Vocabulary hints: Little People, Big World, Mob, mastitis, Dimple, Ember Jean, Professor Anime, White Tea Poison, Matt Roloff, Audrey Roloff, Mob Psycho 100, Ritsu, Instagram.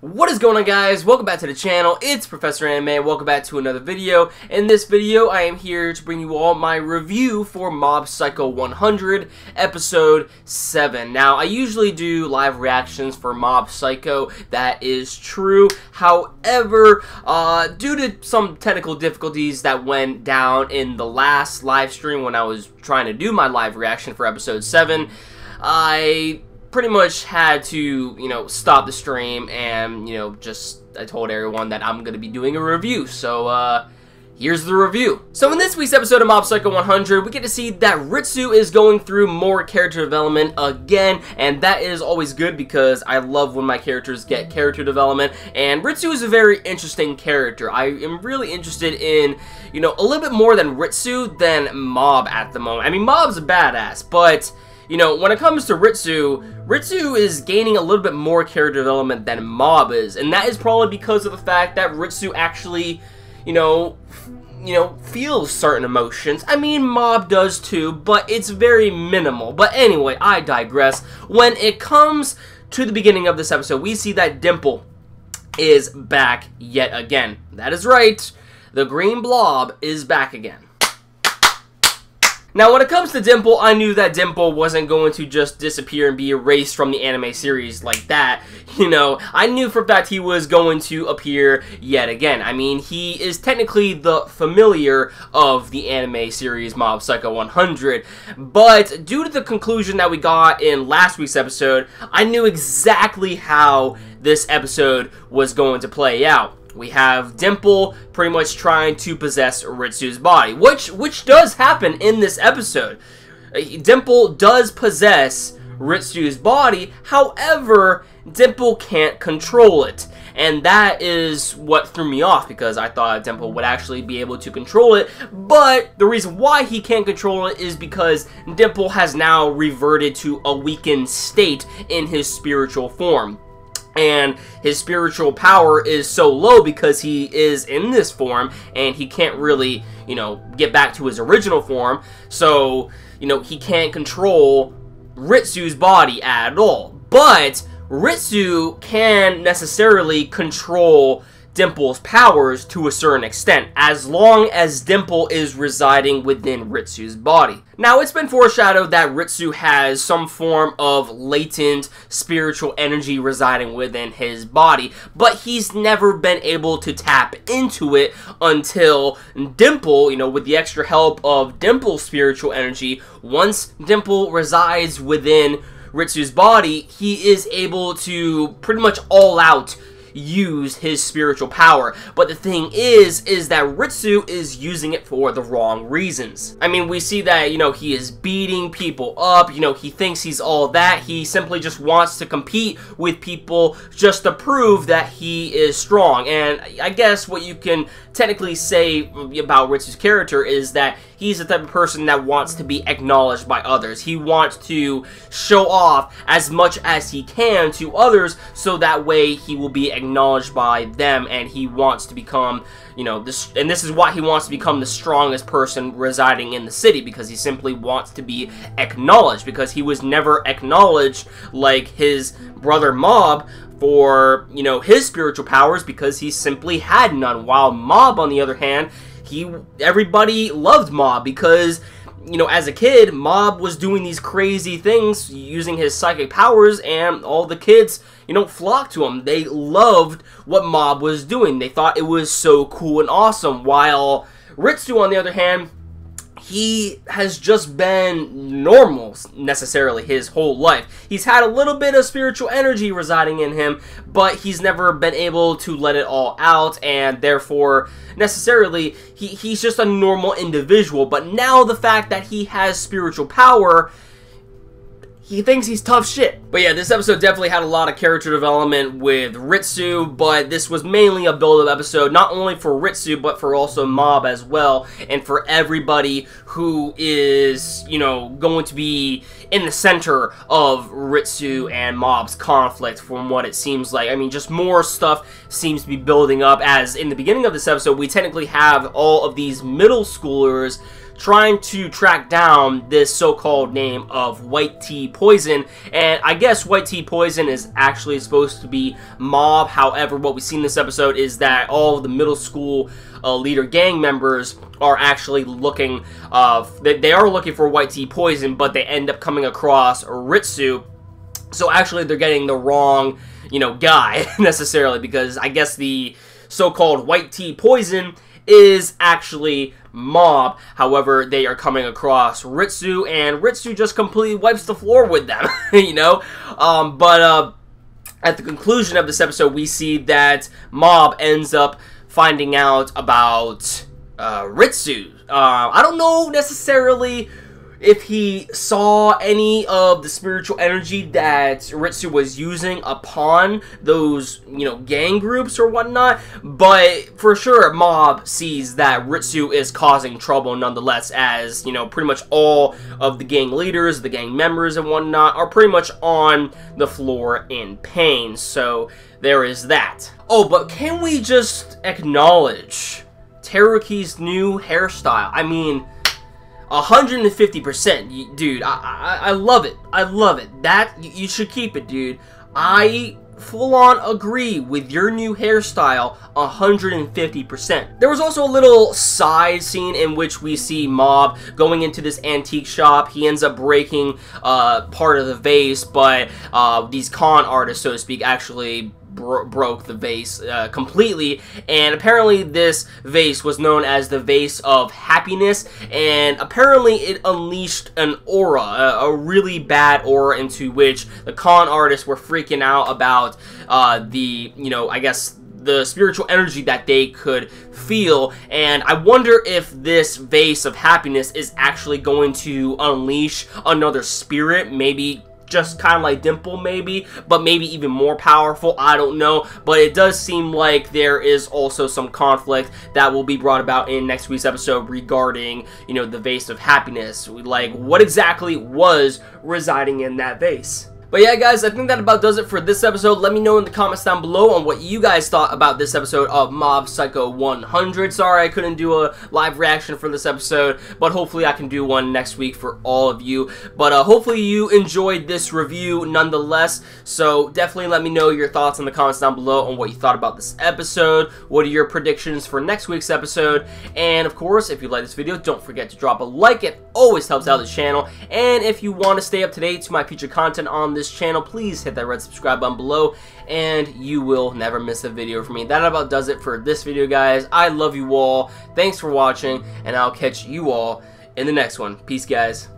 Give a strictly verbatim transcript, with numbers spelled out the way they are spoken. What is going on, guys? Welcome back to the channel. It's Professor Anime. Welcome back to another video. In this video, I am here to bring you all my review for Mob Psycho one hundred, Episode seven. Now, I usually do live reactions for Mob Psycho. That is true. However, uh, due to some technical difficulties that went down in the last live stream when I was trying to do my live reaction for Episode seven, I pretty much had to, you know, stop the stream and, you know, just, I told everyone that I'm going to be doing a review, so, uh, here's the review. So in this week's episode of Mob Psycho one hundred, we get to see that Ritsu is going through more character development again, and that is always good because I love when my characters get character development, and Ritsu is a very interesting character. I am really interested in, you know, a little bit more than Ritsu than Mob at the moment. I mean, Mob's a badass, but you know, when it comes to Ritsu, Ritsu is gaining a little bit more character development than Mob is, and that is probably because of the fact that Ritsu actually, you know, you know, feels certain emotions. I mean, Mob does too, but it's very minimal. But anyway, I digress. When it comes to the beginning of this episode, we see that Dimple is back yet again. That is right. The green blob is back again. Now, when it comes to Dimple, I knew that Dimple wasn't going to just disappear and be erased from the anime series like that. You know, I knew for a fact he was going to appear yet again. I mean, he is technically the familiar of the anime series Mob Psycho one hundred, but due to the conclusion that we got in last week's episode, I knew exactly how this episode was going to play out. We have Dimple pretty much trying to possess Ritsu's body, which which does happen in this episode. Dimple does possess Ritsu's body, however, Dimple can't control it. And that is what threw me off, because I thought Dimple would actually be able to control it, but the reason why he can't control it is because Dimple has now reverted to a weakened state in his spiritual form. And his spiritual power is so low because he is in this form and he can't really, you know, get back to his original form. So, you know, he can't control Ritsu's body at all. But Ritsu can necessarily control Dimple's powers to a certain extent, as long as Dimple is residing within Ritsu's body. Now, it's been foreshadowed that Ritsu has some form of latent spiritual energy residing within his body, but he's never been able to tap into it until Dimple, you know, with the extra help of Dimple's spiritual energy, once Dimple resides within Ritsu's body, he is able to pretty much all out use his spiritual power. But the thing is, is that Ritsu is using it for the wrong reasons. I mean, we see that, you know, he is beating people up, you know, he thinks he's all that, he simply just wants to compete with people just to prove that he is strong. And I guess what you can technically say about Ritsu's character is that he's the type of person that wants to be acknowledged by others. He wants to show off as much as he can to others, so that way he will be acknowledged by them, and he wants to become, you know, this, and this is why he wants to become the strongest person residing in the city, because he simply wants to be acknowledged, because he was never acknowledged like his brother Mob for, you know, his spiritual powers, because he simply had none. While Mob, on the other hand, he, everybody loved Mob because, you know, as a kid, Mob was doing these crazy things using his psychic powers, and all the kids, you know, flocked to him. They loved what Mob was doing. They thought it was so cool and awesome. While Ritsu, on the other hand, he has just been normal necessarily his whole life. He's had a little bit of spiritual energy residing in him, but he's never been able to let it all out, and therefore necessarily he, he's just a normal individual. But now the fact that he has spiritual power, he thinks he's tough shit. But yeah, this episode definitely had a lot of character development with Ritsu, but this was mainly a build-up episode, not only for Ritsu, but for also Mob as well, and for everybody who is, you know, going to be in the center of Ritsu and Mob's conflict, from what it seems like. I mean, just more stuff seems to be building up, as in the beginning of this episode, we technically have all of these middle schoolers trying to track down this so-called name of White Tea Poison, and I guess White Tea Poison is actually supposed to be Mob. However, what we've seen this episode is that all of the middle school uh, leader gang members are actually looking, uh, they, they are looking for White Tea Poison, but they end up coming across Ritsu. So actually they're getting the wrong, you know, guy necessarily, because I guess the so-called White Tea Poison is actually Mob. However, they are coming across Ritsu, and Ritsu just completely wipes the floor with them, you know? Um, but uh, at the conclusion of this episode, we see that Mob ends up finding out about uh, Ritsu. Uh, I don't know necessarily if he saw any of the spiritual energy that Ritsu was using upon those, you know, gang groups or whatnot, but for sure Mob sees that Ritsu is causing trouble nonetheless, as, you know, pretty much all of the gang leaders, the gang members and whatnot are pretty much on the floor in pain, so there is that. Oh, but can we just acknowledge Teruki's new hairstyle? I mean, one hundred fifty percent, dude. I, I I love it. I love it. That you, you should keep it, dude. I full on agree with your new hairstyle one hundred fifty percent. There was also a little side scene in which we see Mob going into this antique shop. He ends up breaking uh part of the vase, but uh these con artists, so to speak, actually Bro broke the vase uh, completely, and apparently this vase was known as the Vase of Happiness, and apparently it unleashed an aura, a, a really bad aura, into which the con artists were freaking out about uh, the, you know, I guess the spiritual energy that they could feel. And I wonder if this Vase of Happiness is actually going to unleash another spirit, maybe just kind of like Dimple, maybe, but maybe even more powerful, I don't know. But it does seem like there is also some conflict that will be brought about in next week's episode regarding, you know, the Vase of Happiness. Like, what exactly was residing in that vase? But yeah, guys, I think that about does it for this episode. Let me know in the comments down below on what you guys thought about this episode of Mob Psycho one hundred. Sorry I couldn't do a live reaction for this episode, but hopefully I can do one next week for all of you. But uh, hopefully you enjoyed this review nonetheless, so definitely let me know your thoughts in the comments down below on what you thought about this episode, what are your predictions for next week's episode, and of course, if you like this video, don't forget to drop a like. It always helps out the channel, and if you want to stay up to date to my future content on this this channel, please hit that red subscribe button below, and you will never miss a video from me. That about does it for this video, guys. I love you all, thanks for watching, and I'll catch you all in the next one. Peace, guys.